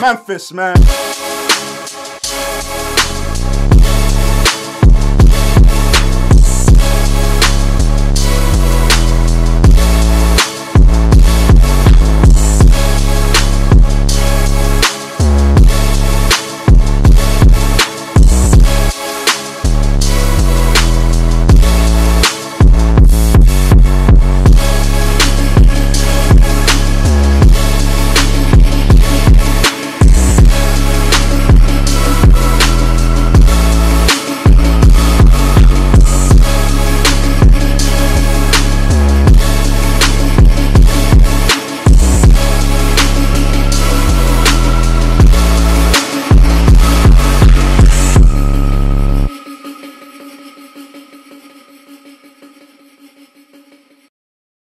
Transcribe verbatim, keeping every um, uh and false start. Memphis, man.